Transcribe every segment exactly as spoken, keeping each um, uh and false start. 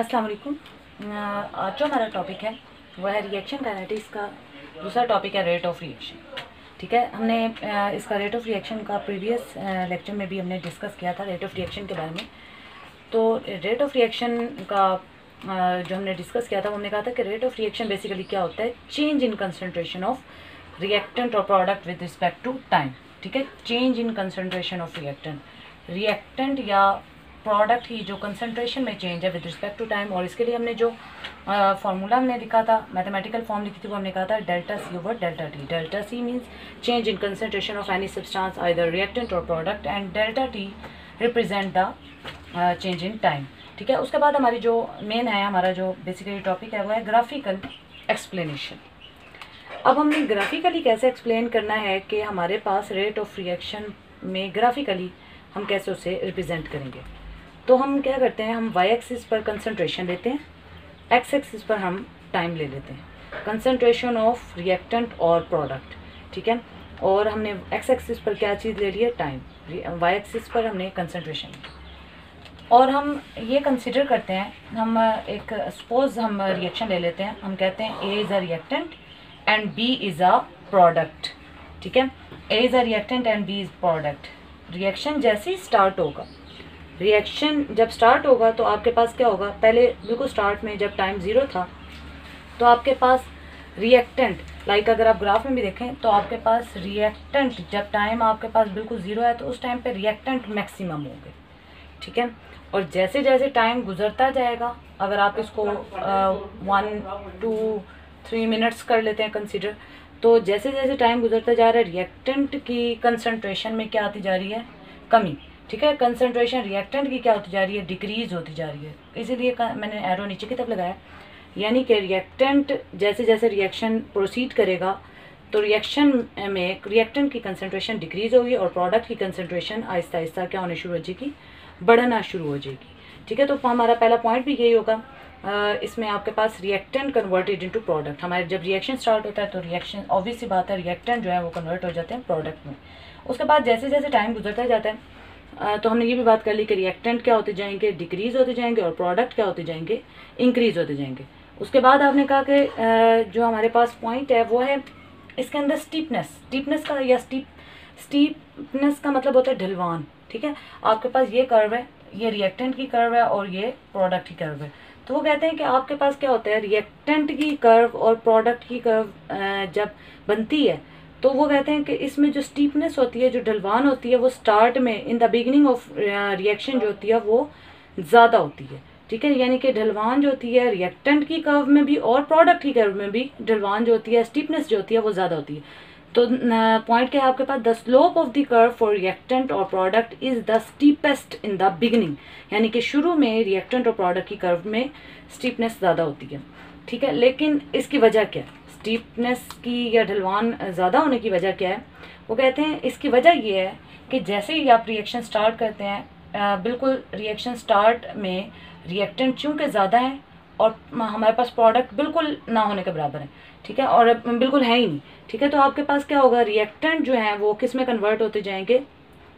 अस्सलाम वालेकुम। आज जो हमारा टॉपिक है वह है रिएक्शन काइनेटिक्स का। दूसरा टॉपिक है रेट ऑफ़ रिएक्शन। ठीक है, हमने इसका रेट ऑफ़ रिएक्शन का प्रीवियस लेक्चर में भी हमने डिस्कस किया था, रेट ऑफ़ रिएक्शन के बारे में। तो रेट ऑफ़ रिएक्शन का जो हमने डिस्कस किया था वो हमने कहा था कि रेट ऑफ़ रिएक्शन बेसिकली क्या होता है, change in concentration of reactant और product with respect to time. ठीक है, change in concentration of reactant reactant या प्रोडक्ट की जो कंसनट्रेशन में चेंज है विद रिस्पेक्ट टू टाइम। और इसके लिए हमने जो फार्मूला हमने लिखा था, मैथमेटिकल फॉर्म लिखी थी, वो हमने कहा था delta C over delta T. Delta C means change in concentration of any substance either reactant और product, and delta T represent the change in time. ठीक है, उसके बाद हमारी जो मेन है, हमारा जो बेसिकली टॉपिक है वो है ग्राफिकल एक्सप्लेनेशन। अब हमने ग्राफिकली कैसे एक्सप्लेन करना है कि हमारे पास रेट ऑफ रिएक्शन में ग्राफिकली हम कैसे उसे रिप्रेजेंट करेंगे। तो हम क्या करते हैं, हम y एक्सिस पर कंसंट्रेशन लेते हैं, x एक्सिस पर हम टाइम ले लेते हैं, कंसंट्रेशन ऑफ रिएक्टेंट और प्रोडक्ट। ठीक है, और हमने x एक्सिस पर क्या चीज़ ले ली है, टाइम, y एक्सिस पर हमने कंसंट्रेशन। और हम ये कंसिडर करते हैं, हम एक सपोज हम रिएक्शन ले लेते हैं, हम कहते हैं a is a reactant and b is a product. ठीक है, a is a reactant and b is product. Reaction जैसे ही स्टार्ट होगा, रिएक्शन जब स्टार्ट होगा तो आपके पास क्या होगा, पहले बिल्कुल स्टार्ट में जब टाइम ज़ीरो था तो आपके पास रिएक्टेंट, लाइक अगर आप ग्राफ में भी देखें तो आपके पास रिएक्टेंट, जब टाइम आपके पास बिल्कुल ज़ीरो है तो उस टाइम पे रिएक्टेंट मैक्सिमम होंगे। ठीक है, और जैसे जैसे टाइम गुजरता जाएगा, अगर आप इसको वन टू थ्री मिनट्स कर लेते हैं कंसिडर, तो जैसे जैसे टाइम गुजरता जा रहा है रिएक्टेंट की कंसनट्रेशन में क्या आती जा रही है, कमी। ठीक है, कंसनट्रेशन रिएक्टेंट की क्या होती जा रही है, डिक्रीज़ होती जा रही है। इसीलिए मैंने एरो नीचे की तरफ लगाया, यानी कि रिएक्टेंट जैसे जैसे रिएक्शन प्रोसीड करेगा तो रिएक्शन में रिएक्टेंट की कंसनट्रेशन डिक्रीज़ होगी और प्रोडक्ट की कंसनट्रेशन आहिस्ता आहिस्ता क्या होने शुरू हो जाएगी, बढ़ना शुरू हो जाएगी। ठीक है, तो हमारा पहला पॉइंट भी यही होगा, इसमें आपके पास रिएक्टेंट कन्वर्टेड इनटू प्रोडक्ट। हमारे जब रिएक्शन स्टार्ट होता है तो रिएक्शन ऑब्वियसली बात है रिएक्टेंट जो है वो कन्वर्ट हो जाते हैं प्रोडक्ट में। उसके बाद जैसे जैसे टाइम गुजरता जाता है तो हमने ये भी बात कर ली कि रिएक्टेंट क्या होते जाएंगे, डिक्रीज़ होते जाएंगे, और प्रोडक्ट क्या होते जाएंगे, इंक्रीज़ होते जाएंगे। उसके बाद आपने कहा कि जो हमारे पास पॉइंट है वो है इसके अंदर स्टीपनेस। स्टीपनेस का या स्टीप स्टीपनेस का मतलब होता है ढलवान। ठीक है, आपके पास ये कर्व है, ये रिएक्टेंट की कर्व है और ये प्रोडक्ट की कर्व है। तो वो कहते हैं कि आपके पास क्या होता है, रिएक्टेंट की कर्व और प्रोडक्ट की कर्व जब बनती है तो वो कहते हैं कि इसमें जो स्टीपनेस होती है, जो ढलवान होती है, वो स्टार्ट में in the beginning of reaction जो होती है वो ज़्यादा होती है। ठीक है, यानी कि ढलवान जो होती है रिएक्टेंट की कर्व में भी और प्रोडक्ट की कर्व में भी ढलवान जो होती है, स्टीपनेस जो होती है वो ज़्यादा होती है। तो पॉइंट क्या है आपके पास, the slope of the curve for reactant और product is the steepest in the beginning, यानी कि शुरू में रिएक्टेंट और प्रोडक्ट की कर्व में स्टीपनेस ज़्यादा होती है। ठीक है, लेकिन इसकी वजह क्या है, स्टीपनेस की या ढलवान ज़्यादा होने की वजह क्या है, वो कहते हैं इसकी वजह ये है कि जैसे ही आप रिएक्शन स्टार्ट करते हैं, बिल्कुल रिएक्शन स्टार्ट में रिएक्टेंट चूँकि ज़्यादा हैं और हमारे पास प्रोडक्ट बिल्कुल ना होने के बराबर है। ठीक है, और बिल्कुल है ही नहीं। ठीक है, तो आपके पास क्या होगा, रिएक्टेंट जो हैं वो किस में कन्वर्ट होते जाएंगे,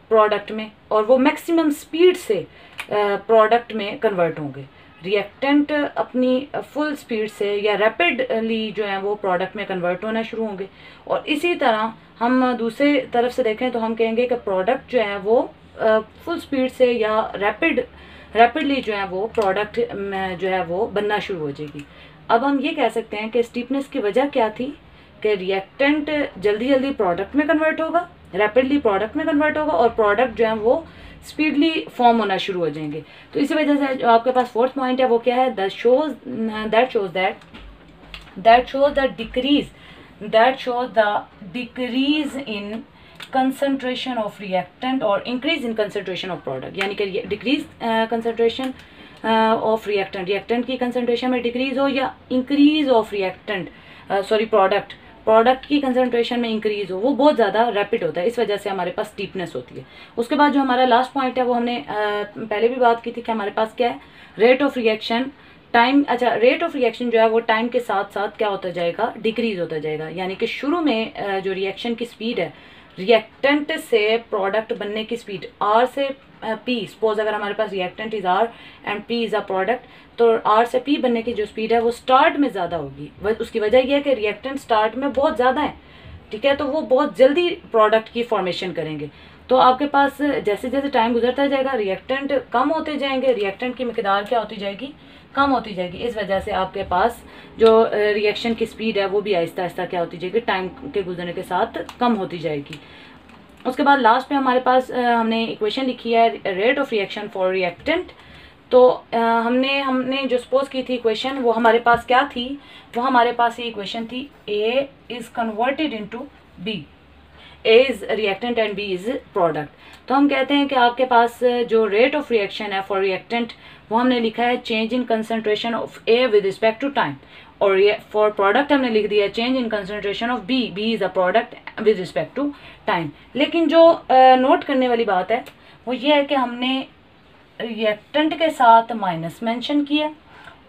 प्रोडक्ट में, और वो मैक्सिमम स्पीड से प्रोडक्ट में कन्वर्ट होंगे। रिएक्टेंट अपनी फुल स्पीड से या रैपिडली जो है वो प्रोडक्ट में कन्वर्ट होना शुरू होंगे। और इसी तरह हम दूसरे तरफ से देखें तो हम कहेंगे कि प्रोडक्ट जो है वो फुल स्पीड से या रैपिड रैपिडली जो है वो प्रोडक्ट जो है वो बनना शुरू हो जाएगी। अब हम ये कह सकते हैं कि स्टीपनेस की वजह क्या थी, कि रिएक्टेंट जल्दी जल्दी प्रोडक्ट में कन्वर्ट होगा, रैपिडली प्रोडक्ट में कन्वर्ट होगा, और प्रोडक्ट जो है वो स्पीडली फॉर्म होना शुरू हो जाएंगे। तो इसी वजह से जो आपके पास फोर्थ पॉइंट है वो क्या है, that shows that shows that that shows the decrease that shows the decrease in concentration of reactant और increase in concentration of product. यानी कि decrease concentration of reactant, reactant की कंसनट्रेशन में डिक्रीज हो, या increase of reactant sorry product product की concentration में increase हो, वो बहुत ज़्यादा रैपिड होता है, इस वजह से हमारे पास स्टीपनेस होती है। उसके बाद जो हमारा लास्ट पॉइंट है वो हमने आ, पहले भी बात की थी कि हमारे पास क्या है, रेट ऑफ रिएक्शन टाइम अच्छा रेट ऑफ रिएक्शन जो है वो टाइम के साथ साथ क्या होता जाएगा, डिक्रीज होता जाएगा। यानी कि शुरू में जो रिएक्शन की स्पीड है रिएक्टेंट से प्रोडक्ट बनने की स्पीड, आर से पी, सपोज अगर हमारे पास reactant is R and P is a product, तो आर से पी बनने की जो स्पीड है वो स्टार्ट में ज़्यादा होगी। उसकी वजह यह है कि रिएक्टेंट स्टार्ट में बहुत ज़्यादा है, ठीक है, तो वो बहुत जल्दी प्रोडक्ट की फॉर्मेशन करेंगे। तो आपके पास जैसे जैसे टाइम गुजरता जाएगा रिएक्टेंट कम होते जाएंगे, रिएक्टेंट की मकदार क्या होती जाएगी, कम होती जाएगी। इस वजह से आपके पास जो रिएक्शन की स्पीड है वो भी आहिस्ता आहिस्ता क्या होती जाएगी, टाइम के गुजरने के साथ कम होती जाएगी। उसके बाद लास्ट में हमारे पास हमने इक्वेशन लिखी है rate of reaction for reactant. तो हमने हमने जो सपोज की थी इक्वेशन, वो हमारे पास क्या थी, वो हमारे पास ये इक्वेशन थी, A is converted into B, A is reactant and B is product. तो हम कहते हैं कि आपके पास जो रेट ऑफ रिएक्शन है फॉर रिएक्टेंट वो हमने लिखा है change in concentration of A with respect to time, और फॉर प्रोडक्ट हमने लिख दिया change in concentration of B, B is a product with respect to time. लेकिन जो नोट uh, करने वाली बात है वो ये है कि हमने रिएक्टेंट के साथ माइनस मेंशन किया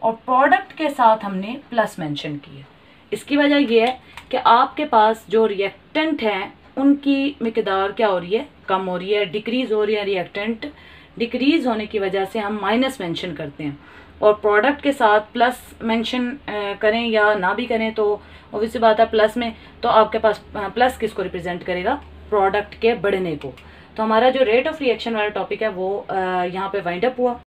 और प्रोडक्ट के साथ हमने प्लस मेंशन किया। इसकी वजह यह है कि आपके पास जो रिएक्टेंट हैं उनकी मकदार क्या हो रही है, कम हो रही है, डिक्रीज़ हो रही है। रिएक्टेंट डिक्रीज़ होने की वजह से हम माइनस मेंशन करते हैं, और प्रोडक्ट के साथ प्लस मेंशन करें या ना भी करें तो ऑब्वियस सी बात है प्लस में, तो आपके पास प्लस किसको रिप्रेजेंट करेगा, प्रोडक्ट के बढ़ने को। तो हमारा जो रेट ऑफ रिएक्शन वाला टॉपिक है वो यहाँ पे वाइंड अप हुआ।